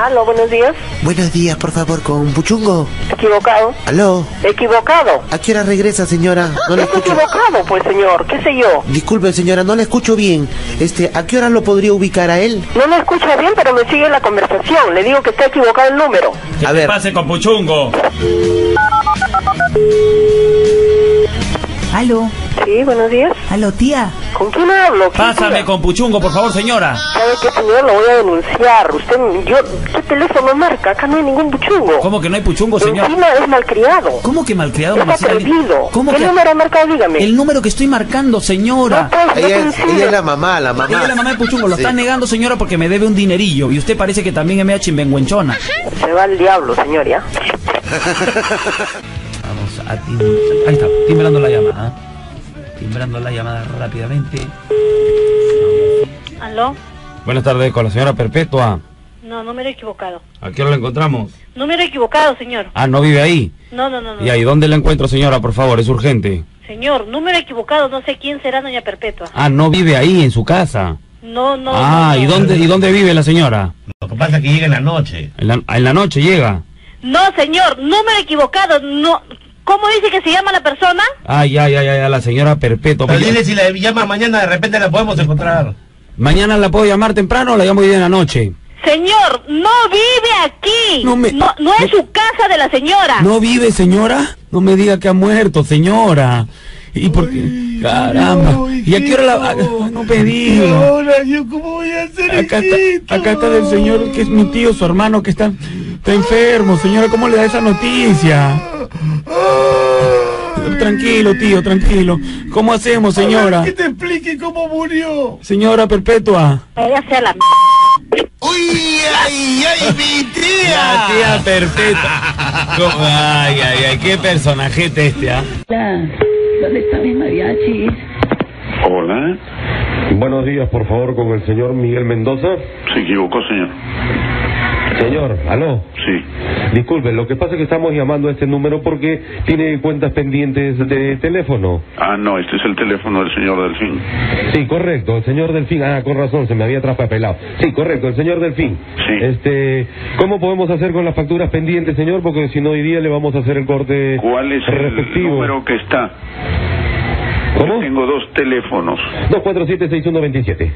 Aló, buenos días. Buenos días, por favor, con Puchungo. Equivocado. Aló. Equivocado. ¿A qué hora regresa, señora? No le escucho. Equivocado, pues, señor. ¿Qué sé yo? Disculpe, señora, no le escucho bien. ¿A qué hora lo podría ubicar a él? No le escucho bien, pero me sigue la conversación. Le digo que está equivocado el número. A ver. ¿Qué pase con Puchungo? Aló. Sí, buenos días. Aló, tía. ¿Con quién hablo? Pásame con Puchungo, por favor, señora. ¿Sabe qué, señor? Lo voy a denunciar. ¿Qué teléfono marca? Acá no hay ningún Puchungo. ¿Cómo que no hay Puchungo, señor? Encima es malcriado. ¿Cómo que malcriado? Es atrevido. ¿Qué número ha marcado? Dígame. El número que estoy marcando, señora. No, pues, ella es la mamá, Ella es la mamá de Puchungo. Lo está negando, señora, porque me debe un dinerillo. Y usted parece que también es media chimbenguenchona. Se va al diablo, señor, ¿ya? Vamos a ahí está, timbrando la llamada. Timbrando la llamada rápidamente. ¿Aló? Buenas tardes, con la señora Perpetua. No, número equivocado. ¿A qué hora la encontramos? Número equivocado, señor. Ah, ¿no vive ahí? No, no, no. ¿Y ahí dónde la encuentro, señora, por favor? Es urgente. Señor, número equivocado, no sé quién será doña Perpetua. Ah, ¿no vive ahí, en su casa? No, no. Ah, no, no. ¿Y dónde vive la señora? Lo que pasa es que llega en la noche. ¿En la noche llega? No, señor, número equivocado, no. ¿Cómo dice que se llama la persona? Ay, ay, ay, ay, la señora Perpetua. Pero dile, si la llama mañana, de repente la podemos encontrar. ¿Mañana la puedo llamar temprano o la llamo hoy día en la noche? Señor, no vive aquí. No es su casa de la señora. ¿No vive, señora? No me diga que ha muerto, señora. ¿Y por qué? Caramba. ¿Y a qué hora la...? No pedí. Ahora, ¿yo cómo voy a hacer esto? Acá está el señor, que es mi tío, su hermano, que está enfermo. Señora, ¿cómo le da esa noticia? Tranquilo, tío, tranquilo. ¿Cómo hacemos, señora? A ver, que te explique cómo murió. Señora Perpetua. Ella sea la... ¡Uy, ay, ay, mi tía! La tía Perpetua. ¿Cómo? Ay, ay, ay, qué personajete este, ¿ah? ¿Dónde están mis mariachis? Hola. Buenos días, por favor, con el señor Miguel Mendoza. Se equivocó, señor. Señor, aló. Sí. Disculpe, lo que pasa es que estamos llamando a este número porque tiene cuentas pendientes de teléfono. Ah, no, este es el teléfono del señor Delfín. Sí, correcto, el señor Delfín. Ah, con razón, se me había traspapelado. Sí, correcto, el señor Delfín. Sí. ¿Cómo podemos hacer con las facturas pendientes, señor? Porque si no, hoy día le vamos a hacer el corte. ¿Cuál es el número que está? ¿Cómo? Yo tengo dos teléfonos. 247-6127.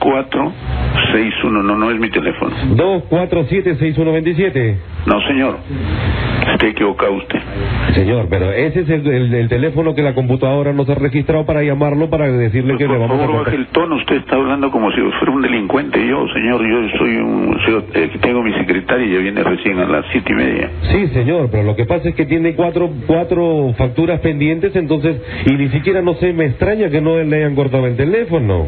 246-1, no es mi teléfono. 247-6127. No, señor. Está equivocado usted. Señor, pero ese es el teléfono que la computadora nos ha registrado para llamarlo, para decirle que le vamos a... Por favor, baje el tono. Usted está hablando como si fuera un delincuente. Yo, señor, yo soy un... tengo mi secretaria y ya viene recién a las 7:30. Sí, señor, pero lo que pasa es que tiene cuatro facturas pendientes, entonces... Y ni siquiera, no sé, me extraña que no le hayan cortado el teléfono.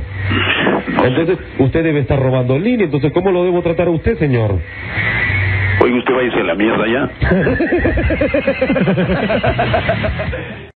Entonces, usted debe estar robando línea. Entonces, ¿cómo lo debo tratar a usted, señor? Oiga, usted va a irse a la mierda ya.